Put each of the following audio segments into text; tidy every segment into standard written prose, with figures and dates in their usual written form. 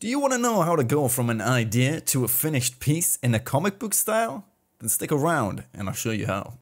Do you want to know how to go from an idea to a finished piece in a comic book style? Then stick around and I'll show you how.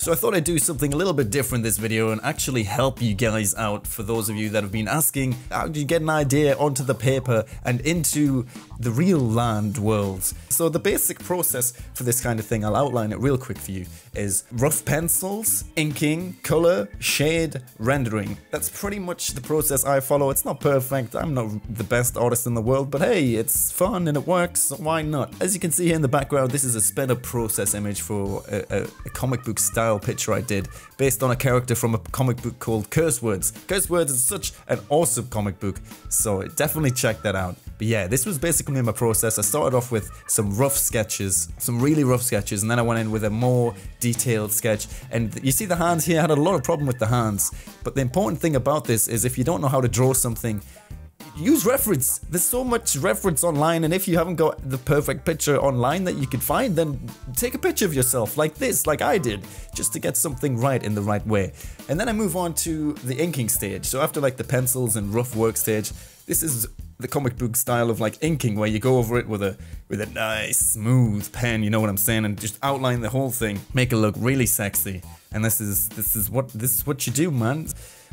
So I thought I'd do something a little bit different this video and actually help you guys out, for those of you that have been asking, how do you get an idea onto the paper and into the real land world? So the basic process for this kind of thing, I'll outline it real quick for you, is rough pencils, inking, color, shade, rendering. That's pretty much the process I follow. It's not perfect, I'm not the best artist in the world, but hey, it's fun and it works, so why not? As you can see here in the background, this is a sped up process image for a comic book style picture I did based on a character from a comic book called Curse Words. Curse Words is such an awesome comic book, so definitely check that out. But yeah, this was basically my process. I started off with some rough sketches, some really rough sketches, and then I went in with a more detailed sketch. And you see the hands here, I had a lot of problem with the hands. But the important thing about this is, if you don't know how to draw something, use reference. There's so much reference online, and if you haven't got the perfect picture online that you can find, then take a picture of yourself like this, like I did, just to get something right in the right way. And then I move on to the inking stage. So after like the pencils and rough work stage, this is the comic book style of like inking, where you go over it with a nice smooth pen, you know what I'm saying, and just outline the whole thing, make it look really sexy. And this is what you do, man.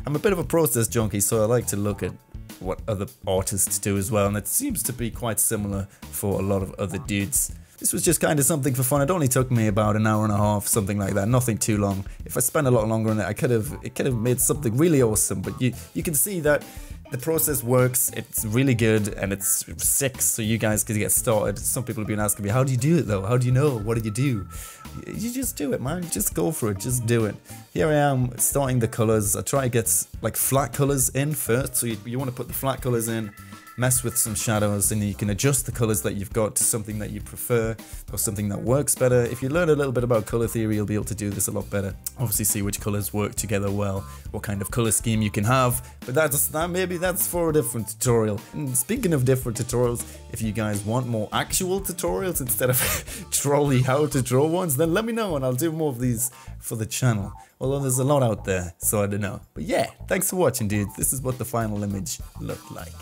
I'm a bit of a process junkie, so I like to look at what other artists do as well, and it seems to be quite similar for a lot of other dudes. This was just kind of something for fun. It only took me about an hour and a half, something like that, nothing too long. If I spent a lot longer on it, it could have made something really awesome, but you can see that the process works, it's really good, and it's sick, so you guys can get started. Some people have been asking me, how do you do it though? How do you know? What do you do? You just do it, man. Just go for it. Just do it. Here I am starting the colors. I try to get like flat colors in first, so you want to put the flat colors in, mess with some shadows, and you can adjust the colors that you've got to something that you prefer or something that works better. If you learn a little bit about color theory, you'll be able to do this a lot better. Obviously see which colors work together well, what kind of color scheme you can have, but maybe that's for a different tutorial. And speaking of different tutorials, if you guys want more actual tutorials instead of trolley how to draw ones, then let me know and I'll do more of these for the channel. Although there's a lot out there, so I don't know. But yeah, thanks for watching, dude. This is what the final image looked like.